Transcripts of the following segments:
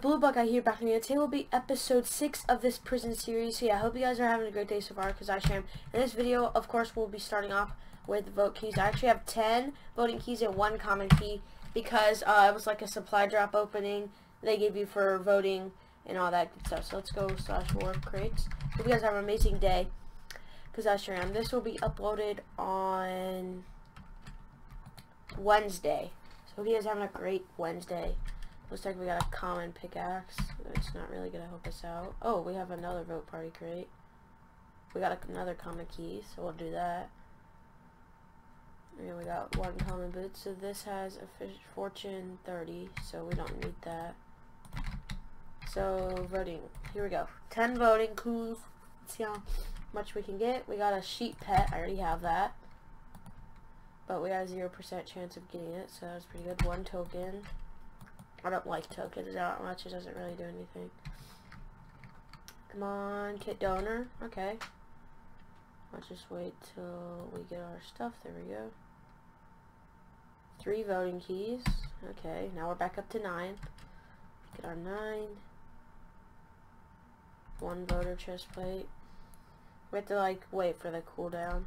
guys, BlueBuckeye here back in here. Today will be episode 6 of this prison series. So yeah, I hope you guys are having a great day so far, because I sure am. In this video, of course, we'll be starting off with vote keys. I actually have 10 voting keys and 1 common key, because it was like a supply drop opening they gave you for voting and all that good stuff. So let's go slash war crates. Hope you guys have an amazing day, because I sure am. This will be uploaded on Wednesday. So hope you guys are having a great Wednesday. Looks like we got a common pickaxe. It's not really going to help us out. Oh, we have another vote party crate. We got another common key, so we'll do that. And we got one common boot. So this has a fortune 30, so we don't need that. So, voting. Here we go. 10 voting clues. Let's see how much we can get. We got a sheep pet. I already have that. But we got a 0% chance of getting it, so that's pretty good. One token. I don't like tokens that much. It doesn't really do anything. Come on, kit donor. Okay. I'll just wait till we get our stuff. There we go. 3 voting keys. Okay, now we're back up to 9. Get our 9. 1 voter chest plate. We have to, like, wait for the cooldown.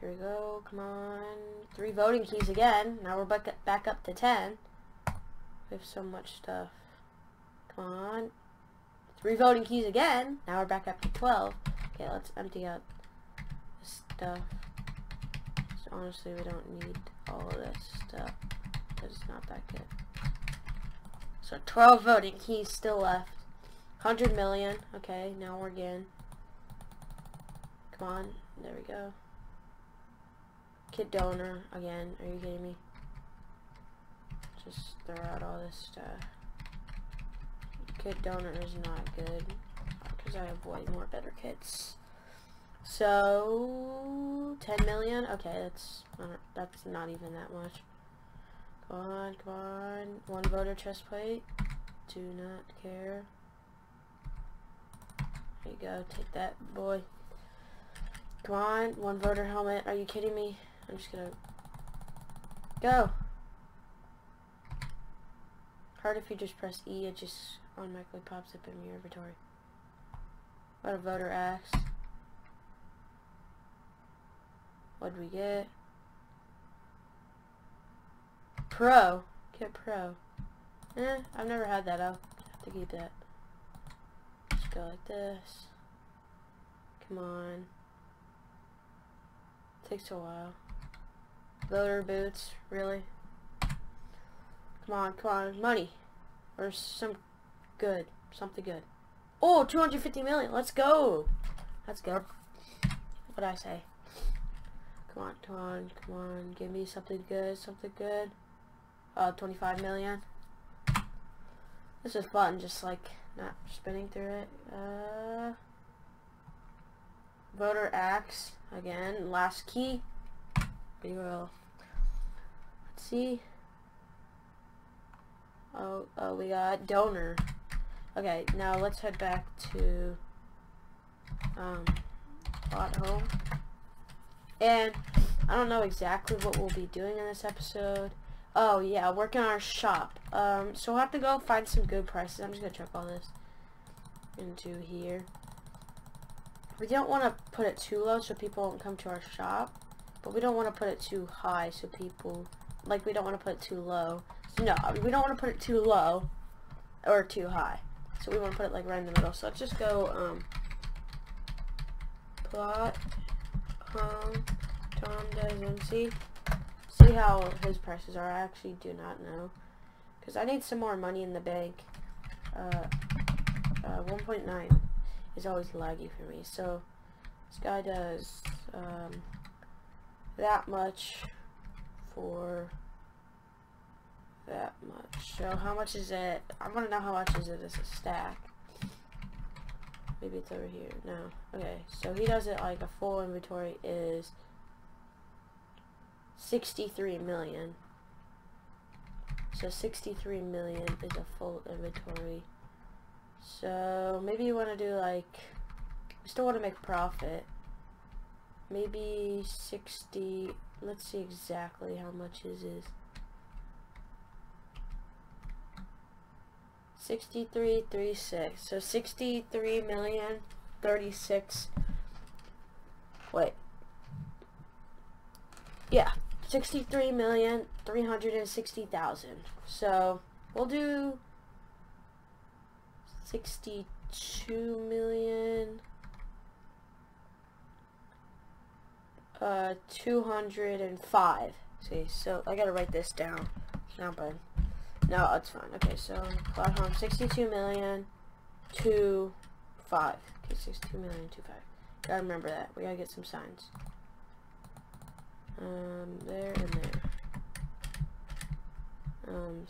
Here we go. Come on. 3 voting keys again. Now we're back up to 10. We have so much stuff. Come on. 3 voting keys again. Now we're back up to 12. Okay, let's empty out this stuff. So honestly, we don't need all of this stuff, because it's not that good. So 12 voting keys still left. 100 million. Okay, now we're again. Come on. There we go. Kid donor again. Are you kidding me? Just throw out all this stuff. Kit donor is not good, because I have way more better kits. So 10 million. Okay, that's not even that much. Come on, come on. 1 voter chest plate. Do not care. There you go. Take that, boy. Come on. 1 voter helmet. Are you kidding me? I'm just gonna go. Hard if you just press E, it just automatically pops up in your inventory. What a voter axe. What'd we get? Pro. Get pro. I've never had that. I'll have to keep that. Just go like this. Come on. Takes a while. Voter boots. Really? Come on, come on. Money. Or something good. Oh, 250 million. Let's go. Let's go. What'd I say? Come on, come on, come on. Give me something good, something good. 25 million. This is fun, just like not spinning through it. Voter axe. Again, last key. We will. Let's see. Oh, we got donor. Okay, now let's head back to bot home. And I don't know exactly what we'll be doing in this episode. Oh yeah, working on our shop. So we'll have to go find some good prices. I'm just gonna chuck all this into here. We don't want to put it too low so people won't come to our shop, but we don't want to put it too high so people like we don't want to put it too low. No, we don't want to put it too low or too high. So we want to put it like right in the middle. So let's just go plot Tom does MC. See how his prices are. I actually do not know, because I need some more money in the bank. 1.9 is always laggy for me. So this guy does that much for that much. So how much is it? I want to know how much is it as a stack. Maybe it's over here. No. Okay. So he does it like a full inventory is 63 million. So 63 million is a full inventory. So maybe you want to do like, we still want to make profit. Maybe 60. Let's see exactly how much is. 6336. So 63,036. Wait. Yeah, 63,360,000. So we'll do 62,205. See, so I gotta write this down. Not bad. No, it's fine. Okay, so cloud home 62,000,025. Okay, 62,000,025. Gotta remember that. We gotta get some signs. There and there.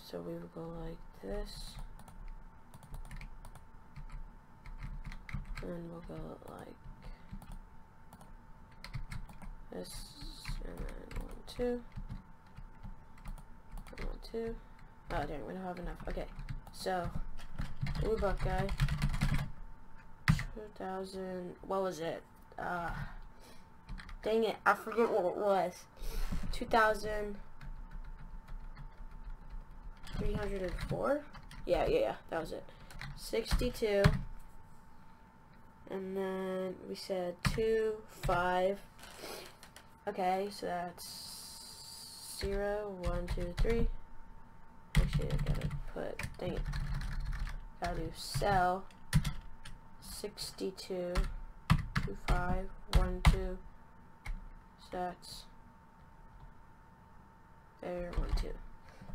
So we would go like this. And we'll go like this, and then 1, 2. And 1, 2. Oh, dang, we don't have enough. Okay, so, BlueBuckeye, 2000, what was it? Dang it, I forget what it was. 2,304? Yeah, that was it. 62. And then we said 2, 5. Okay, so that's 0, 1, 2, 3. Actually, I gotta put, dang it, gotta do cell 62, 25, 1, 2. So that's there, 1, 2.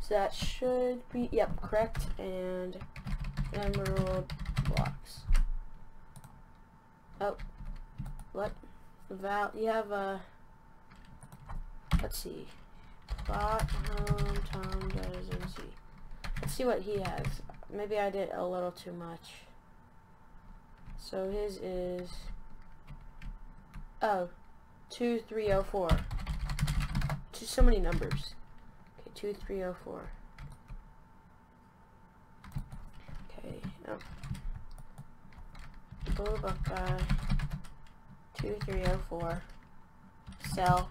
So that should be, yep, correct. And emerald blocks. Oh, what? Val, you have a, let's see. Bot, home, Tom, does, and see. Let's see what he has. Maybe I did a little too much. So his is, oh, 2304. Just so many numbers. Okay, 2304. Okay, no. BlueBuckeye 2304 cell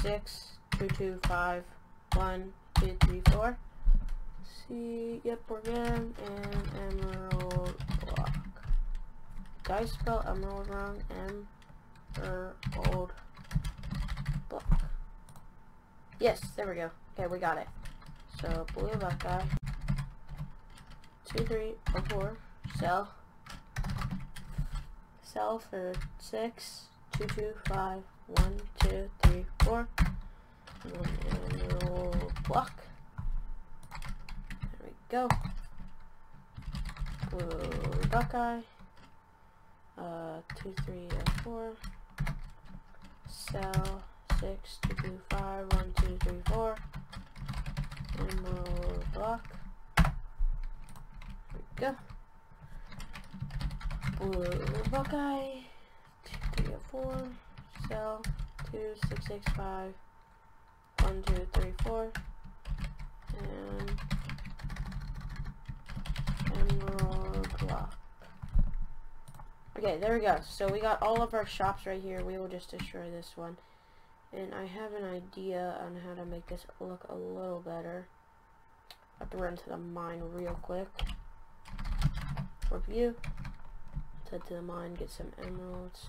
6, 2, 2, 5, 1, 2, 3, 4. See, yep, we're good. And emerald block. Did I spell emerald wrong? Emerald block. Yes, there we go. Okay, we got it. So BlueBuckeye 2304 cell. Cell for 6, 2, 2, 5, 1, 2, 3, 4. Little block. There we go. BlueBuckeye. 2304. Cell 6, 2, 2, 5, 1, 2, 3, 4. Little block. There we go. BlueBuckeye 2304 cell 2, 6, 6, 5, 1, 2, 3, 4 and emerald block. Okay, there we go. So we got all of our shops right here. We will just destroy this one. And I have an idea on how to make this look a little better. I have to run to the mine real quick. Review. Head to the mine, get some emeralds.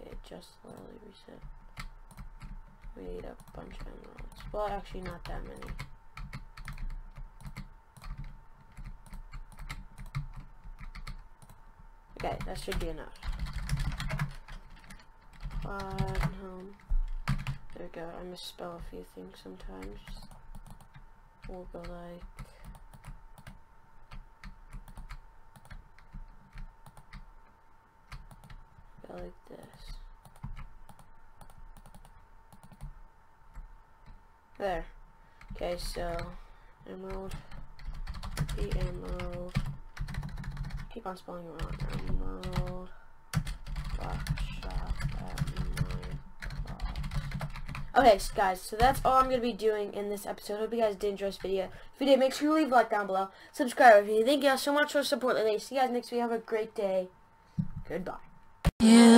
Okay, just literally reset. We need a bunch of emeralds. Well, actually not that many. Okay, that should be enough. Home. There we go. I misspell a few things sometimes. We'll go like, like this. There. Okay, so emerald, the emerald. Keep on spelling it wrong. Emerald block shop at my class. Okay, guys. So that's all I'm gonna be doing in this episode. Hope you guys did enjoy this video. If you did, make sure you leave a like down below. Subscribe if you. Thank you guys so much for the support lately. See you guys next week. Have a great day. Goodbye. Yeah.